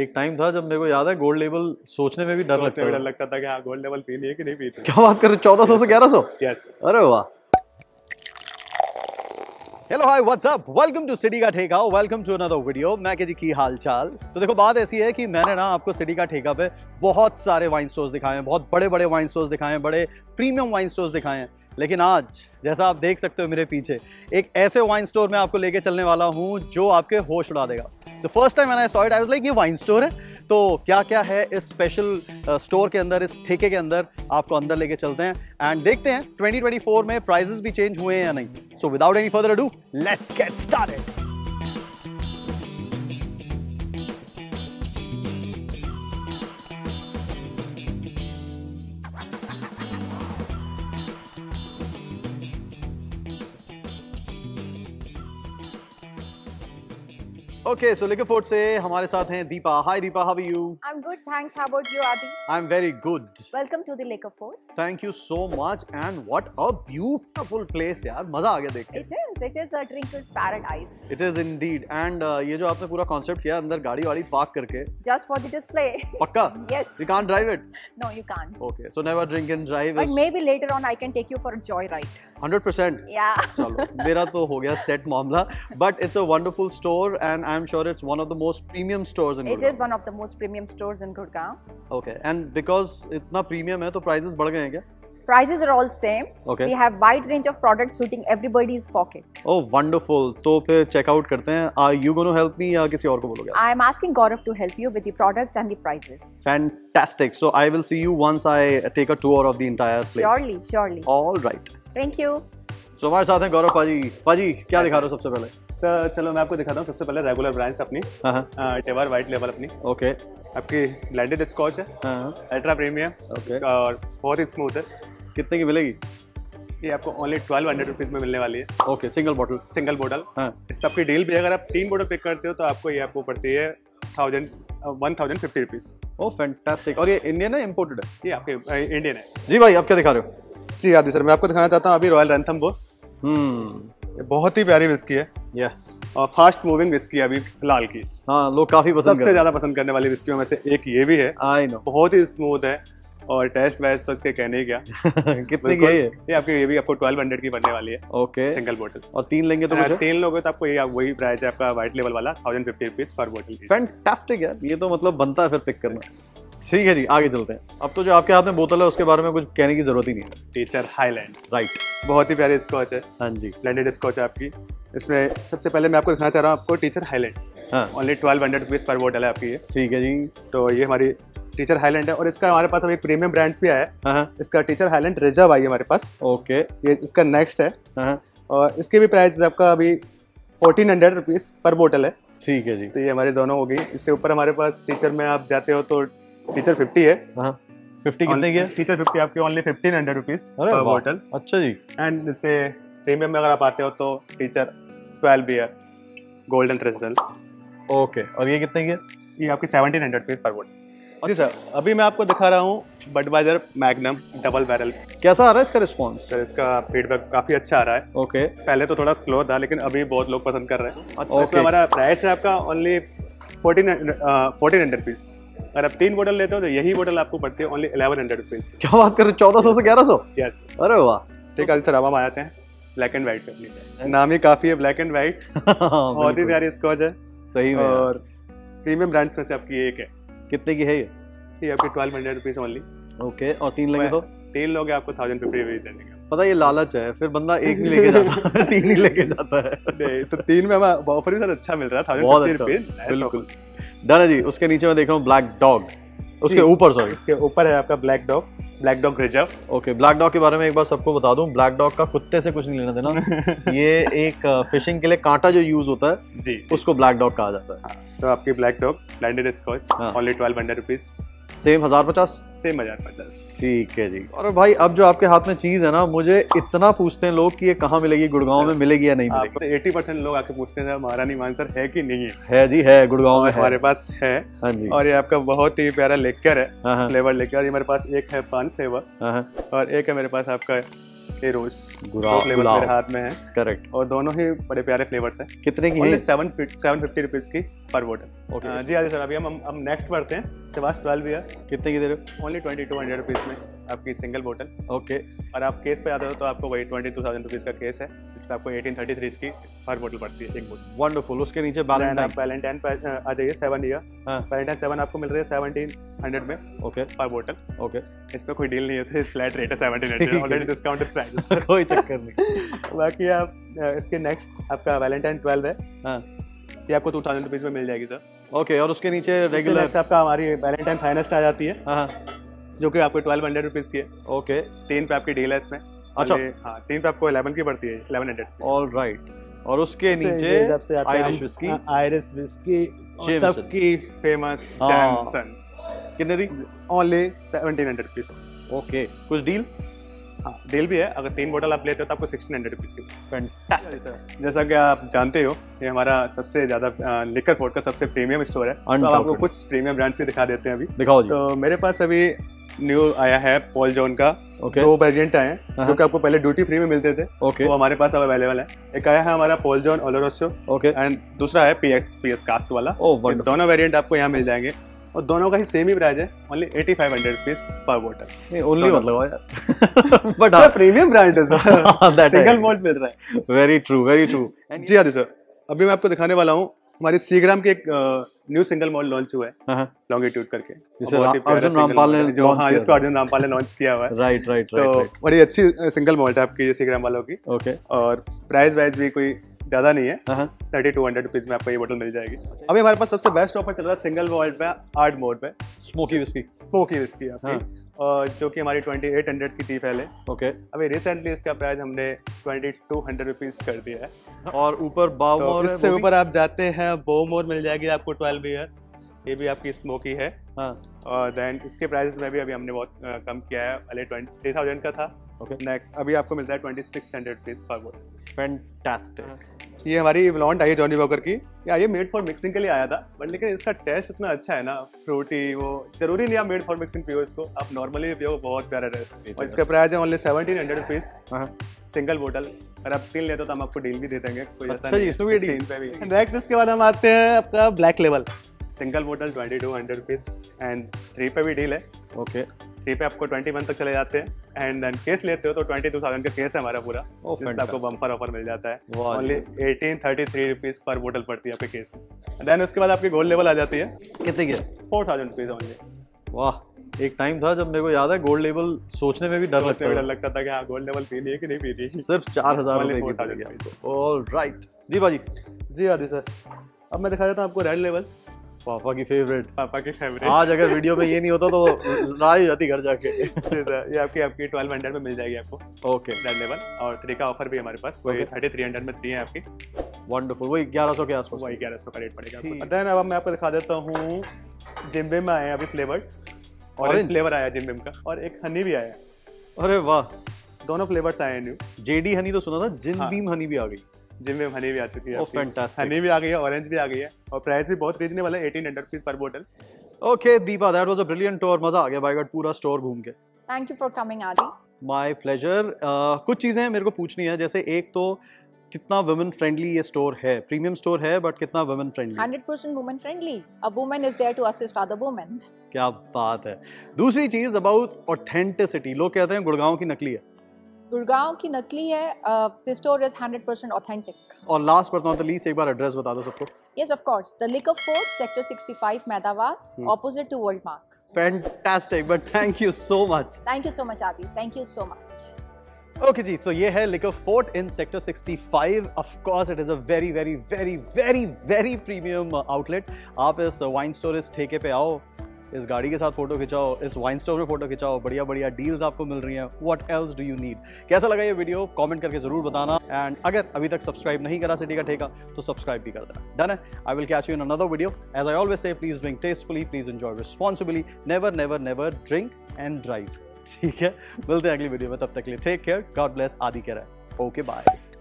एक टाइम था जब मेरे को याद है गोल्ड लेवल सोचने में भी डर लगता था, कि हाँ गोल्ड लेवल पीनी है कि नहीं पीनी। क्या बात कर रहे हो, 1400 से 1100? यस। अरे वाह। Hello hi what's up, welcome to city का ठेका, वेलकम टू अनदर वीडियो। मैं के जी की हाल चाल। तो देखो बात ऐसी है कि मैंने ना आपको सिटी का ठेका पे बहुत सारे वाइन स्टोर्स दिखाए हैं, बहुत बड़े बड़े वाइन स्टोर्स दिखाए हैं, बड़े प्रीमियम वाइन स्टोर्स दिखाए हैं, लेकिन आज जैसा आप देख सकते हो मेरे पीछे एक ऐसे वाइन स्टोर में आपको लेके चलने वाला हूँ जो आपके होश उड़ा देगा। The first time I saw it I was like ये वाइन स्टोर है, तो क्या क्या है इस स्पेशल स्टोर के अंदर, इस ठेके के अंदर, आपको अंदर लेके चलते हैं एंड देखते हैं 2024 में प्राइजेस भी चेंज हुए हैं या नहीं। So without any further ado let's get started. Okay, so Liquor Fort से हमारे साथ हैं Deepa. Hi Deepa, how are you? I'm good, thanks. How about you, Adi? I'm very good. Welcome to the Liquor Fort. Thank you so much, and what a beautiful place, यार मजा आ गया देख के। It is a drinker's paradise. It is indeed, and ये जो आपने पूरा concept किया अंदर गाड़ी वाड़ी park करके। Just for the display. पक्का? Yes. You can't drive it. No, you can't. Okay, so never drink and drive. But maybe later on I can take you for a joyride. 100%. Yeah. चलो, मेरा तो हो गया set मामला, but it's a wonderful store and I'm sure it's one of the most premium stores in Gurgaon. It is one of the most premium stores in Gurgaon. Okay, and because itna premium hai, to prices बढ़ गए हैं क्या? Prices are all same. Okay. We have wide range of products suiting everybody's pocket. Oh, wonderful. तो फिर check out करते हैं. Are you going to help me या किसी और को बोलोगे? I am asking Gaurav to help you with the products and the prices. Fantastic. So I will see you once I take a tour of the entire place. Surely, surely. All right. Thank you. So हमारे साथ हैं गौरव पाजी। पाजी क्या दिखा रहे हो सबसे पहले? सर चलो मैं आपको दिखाता हूँ सबसे पहले रेगुलर ब्रांड्स अपनी टेवर वाइट लेवल अपनी। ओके आपकी ब्लेंडेड स्कॉच है, अल्ट्रा प्रीमियम और बहुत ही स्मूथ है। कितने की मिलेगी ये? आपको ओनली 1200 रुपीज में मिलने वाली है। Okay single bottle. Single bottle इस पर आपकी डील भी है, अगर आप 3 बॉटल पिक करते हो तो आपको ये आपको पड़ती है 1050 रुपीज। ओ फैंटास्टिक। और ये इंडियन है इम्पोर्टेड है? ये आपके इंडियन है। जी भाई आप क्या दिखा रहे हो? जी आदि सर मैं आपको दिखाना चाहता हूँ अभी रॉयल रणथंबोर। बहुत ही प्यारी विस्की है। यस और फास्ट मूविंग विस्की है अभी फिलहाल की। हाँ लोग काफी पसंद सबसे ज्यादा पसंद करने वाली विस्कियों में से एक ये भी है। आई नो बहुत ही स्मूथ है और टेस्ट वाइज तो इसके कहने ही क्या। कितने की है ये आपकी? ये भी आपको 1200 की बनने वाली है। ओके सिंगल बोतल। और 3 लेंगे तो? 3 लोग तो आपको ये वही प्राइस है आपका व्हाइट लेवल वाला 1050 रुपीज पर बोतल। फैंटास्टिक यार, ये तो मतलब बनता है फिर पिक करना। ठीक है जी आगे चलते हैं। अब तो जो आपके हाथ में बोतल है उसके बारे में कुछ कहने की जरूरत ही नहीं है। Teacher highland. राइट बहुत ही प्यारी स्कॉच है। हाँ जी ब्लेंडेड स्कॉच है आपकी। इसमें सबसे पहले मैं आपको दिखाना चाह रहा हूँ आपको Teacher Highland. Only 1200 rupees per बोतल है आपकी ये। ठीक है जी तो ये हमारी टीचर हाईलैंड है और इसका हमारे पास अब एक प्रीमियम ब्रांड्स भी आया है। इसका टीचर हाईलैंड रिजर्व आई हमारे पास। ओके ये इसका नेक्स्ट है और इसके भी प्राइस आपका अभी 1400 रुपीज पर बोतल है। ठीक है जी तो ये हमारी दोनों हो गई। इससे ऊपर हमारे पास टीचर में आप जाते हो तो टीचर 50 है। हाँ 50 कितने की है? टीचर 50 आपके ओनली 1500 रुपीज पर बॉटल। अच्छा जी एंड जैसे प्रीमियम में अगर आप आते हो तो teacher 12 beer golden threshold. Okay और ये कितने की है? ये आपकी 1700 रुपीज पर बॉटल। जी सर अभी मैं आपको दिखा रहा हूँ बडवाइजर मैग्नम डबल बैरल। कैसा आ रहा है इसका रिस्पॉन्स? सर इसका फीडबैक काफी अच्छा आ रहा है। ओके पहले तो थोड़ा स्लो था लेकिन अभी बहुत लोग पसंद कर रहे हैं। अच्छा इसका हमारा प्राइस है आपका ओनली 1400 रुपीज। अगर आप 3 बोतल लेते हो तो यही बोतल आपको पड़ती है ओनली 1100 रुपीज। क्या बात कर रहे हो, 1400 से 1100? यस। अरे वाह ठीक है सर अब हम आ जाते हैं ब्लैक एंड वाइट पे। नाम ही काफी है ब्लैक एंड वाइट। बहुत ही प्यारी स्कॉच है सही में और प्रीमियम ब्रांड्स में से आपकी एक है। कितने की है ये? ये आपकी 1200 रुपीज ओनली। ओके और 3 लेंगे तो? 3 लोग आपको 1050 रुपीज देने का। पता ये लालच है, फिर बंदा एक नहीं लेके जाता, 3 ही लेके जाता है। नहीं तो 3 में हमें ऑफर भी अच्छा मिल रहा है 1050 रुपीज। बिल्कुल डन जी। उसके नीचे मैं देख रहा हूँ ब्लैक डॉग, उसके ऊपर सॉरी इसके ऊपर है आपका black dog. Black dog reserve. Okay black dog के बारे में एक बार सबको बता दूं, ब्लैक डॉग का कुत्ते से कुछ नहीं लेना देना। ये एक फिशिंग के लिए कांटा जो यूज होता है जी उसको ब्लैक डॉग कहा जाता है। हाँ, तो आपकी black dog blended scotch only 1200 rupees. Same 1050? Same 1050। ठीक है जी। और भाई अब जो आपके हाथ में चीज है ना, मुझे इतना पूछते हैं लोग कि ये कहाँ मिलेगी, गुड़गांव में मिलेगी या नहीं मिलेगी? 80% लोग आके पूछते हैं महारानी मानसर है कि नहीं है। है जी है, गुड़गांव में हमारे पास है। हाँ जी और ये आपका बहुत ही प्यारा लिकर है, फ्लेवर लिकर। ये मेरे पास एक है पान फ्लेवर और एक है मेरे पास आपका रोज दो फ्लेवर मेरे हाथ में है करेक्ट और दोनों ही बड़े प्यारे फ्लेवर्स हैं। कितने की है? 750 रुपीस की पर बॉटल। ओके जी आदि सर अभी हम नेक्स्ट बढ़ते हैं। सिवास 12 बियर कितने की दे रहे हो? ओनली 2200 रुपीस में आपकी सिंगल बोटल। ओके और आप केस पे जाते हो तो आपको वही 22,000 रुपीज़ का केस है जिसमें आपको 1833 की हर बोटल पड़ती है एक बोतल। वंडरफुल। उसके नीचे वैलेंटाइन आ जाइए 7 ईयर। वैलेंटाइन 7 आपको मिल रही है 1700 में। ओके पर बोटल। ओके इसमें कोई डील नहीं होती है फ्लैट रेट है 1700 ऑलरेडी डिस्काउंटेड प्राइस कोई चक्कर नहीं। बाकी आप इसके नेक्स्ट आपका वैलेंटाइन 12 है ये आपको 2000 रुपीज़ में मिल जाएगी सर। ओके और उसके नीचे रेगुलर आपका हमारी वैलेंटाइन फाइनेस्ट आ जाती है जो कि आपको 1200 रुपीज़ की है। ओके तीन पे आपकी डील है इसमें। अच्छा हाँ तीन पे आपको 11 की पड़ती है 1100। ऑल राइट और उसके नीचे आयरिश विस्की सबकी फेमस जैमसन कितने दी? Only 1700 rupees. ओके कुछ डील? हाँ डील भी है अगर 3 बोतल आप लेते हो तो आपको 1600 रुपीज़ की। Fantastic sir. जैसा कि आप जानते हो ये हमारा सबसे ज़्यादा लिकर फोर्ट का सबसे प्रीमियम स्टोर है तो आपको कुछ प्रीमियम ब्रांड्स भी दिखा देते हैं। अभी दिखाओ। तो मेरे पास अभी न्यू आया है पॉल जॉन का। Okay. 2 वेरिएंट आए हैं जो कि आपको पहले ड्यूटी फ्री में मिलते थे। Okay. वो हमारे पास अवेलेबल है। एक आया है हमारा पॉल जॉन ओलरोसो एंड दूसरा है पीएस कास्क वाला। दोनों वेरिएंट आपको यहाँ मिल जाएंगे और दोनों का ही सेम ही प्राइस है ओनली 8500 रुपीस पर बोतल। ओनली मतलब बट प्रीमियम ब्रांड है सर सिंगल मॉल्ट मिल रहा है। वेरी ट्रू जी हाँ सर। अभी मैं आपको दिखाने वाला हूँ हमारे सीग्राम के एक न्यू सिंगल मॉल लॉन्च हुआ है लॉन्गिट्यूड करके जिसको अर्जुन रामपाल ने लॉन्च किया हुआ है। राइट राइट तो बड़ी अच्छी सिंगल मॉल है आपकी ये सीग्राम वालों की। ओके और प्राइस वाइज भी कोई ज़्यादा नहीं है 3200 रुपीज़ में आपको ये बोतल मिल जाएगी। अभी हमारे पास सबसे बेस्ट ऑफर चल रहा है सिंगल मॉल्ट में 8 मोड में स्मोकी विस्की आपकी और जो कि हमारी 2800 की थी पहले। ओके अभी रिसेंटली इसका प्राइस हमने 2200 रुपीज़ कर दिया है और ऊपर बावमोर इससे ऊपर आप जाते हैं बावमोर मिल जाएगी आपको 12 ईयर ये भी आपकी स्मोकी है। और देन इसके प्राइसेस में भी अभी हमने बहुत कम किया है पहले 23,000 का था। नेक्स्ट अभी आपको मिलता है 2600 रुपीज़ पर बोतल। फैंटास्टिक। ये हमारी ब्लॉन्ड आई है जॉनी वॉकर की या ये मेड फॉर मिक्सिंग के लिए आया था बट लेकिन इसका टेस्ट इतना अच्छा है ना फ्रूटी वो जरूरी नहीं आप मेड फॉर मिक्सिंग पियो इसको आप नॉर्मली भी पियो बहुत प्यारा टेस्ट। और इसका प्राइस है ओनली 1700 रुपीज़ सिंगल बोटल। अगर आप 3 लेते हो तो हम आपको डील भी दे देंगे कोई ऐसा नहीं। नेक्स्ट इसके बाद हम आते हैं आपका ब्लैक लेवल सिंगल बोटल 2200 रुपीज़ एंड 3 पे भी डील है। ओके 3 पे आपको 21 तक चले जाते हैं एंड देन केस लेते हो तो 22,000 का केस है हमारा पूरा जिसमें आपको बम्पर ऑफर मिल जाता है ओनली 1833 रुपीज़ पर बोटल पड़ती है आपके केस। देन उसके बाद आपकी गोल्ड लेवल आ जाती है कितने की? 4000 रुपीज़ ओनली। वाह एक टाइम था जब मेरे को याद है गोल्ड लेवल सोचने में भी डर लगता था कि हाँ गोल्ड लेवल पीनी है कि नहीं पीनी है। सिर्फ 4000। ऑल राइट जी भाजी जी आदि सर। अब मैं दिखा देता हूँ आपको रेड लेवल पापा की फेवरेट आज अगर वीडियो में ये नहीं होता तो राज जाती घर जाके। ये आपकी 1200 में मिल जाएगी आपको। ओके रेड लेवल और 3 का ऑफर भी हमारे पास 3300 में 3 है आपकी। वंडरफुल वही 1100 के आसपास वही 1100 का रेट पड़ेगा। देन अब मैं आपको दिखा देता हूँ जिम बीम में आए हैं अभी फ्लेवर्ड ऑरेंज फ्लेवर आया जिम बीम का और एक हनी भी आया। अरे वाह दोनों फ्लेवर्स आए हैं न्यू। जेडी हनी तो सुना था जिम बीम हनी भी आ गई जिम में हनी भी आ चुकी है। हनी भी आ गई है ऑरेंज भी आ गई है और प्राइस भी बहुत रीजनेबल है 1800 रुपीस पर बोतल। Okay Deepa that was a brilliant tour मजा आ गया भाई गॉड पूरा स्टोर घूम के। Thank you for coming Aadi. My pleasure. कुछ चीज़ें मेरे को पूछनी है जैसे एक तो कितना वुमेन फ्रेंडली ये स्टोर है प्रीमियम स्टोर है बट कितना women friendly? 100% women friendly. A women is there to assist other women. क्या बात है। दूसरी चीज़ अबाउट ऑथेंटिसिटी लोग कहते हैं गुड़गांव की नकली है The store is 100% authentic. और last but not the least एक बार address बता दो सबको। Yes, of course. The Liquor Fort, Sector 65, Medavas, opposite to World Mark. Fantastic, but thank you so much. Thank you so much, Adi. Thank you so much. Okay जी, तो ये है Liquor Fort in Sector 65. Of course, it is a very premium outlet. आप इस wine store इस ठेके पे आओ, इस गाड़ी के साथ फोटो खिंचाओ इस वाइन स्टोर में फोटो खिंचाओ बढ़िया बढ़िया डील्स आपको मिल रही हैं। What else do you need. कैसा लगा ये वीडियो कमेंट करके जरूर बताना एंड अगर अभी तक सब्सक्राइब नहीं करा सिटी का ठेका तो सब्सक्राइब भी कर देना। डन है। I will catch you in another video. As I always say please drink tastefully please enjoy responsibly never drink and drive. ठीक है मिलते हैं अगली वीडियो में तब तक के लिए take care God bless Aadi के रहे। Okay bye.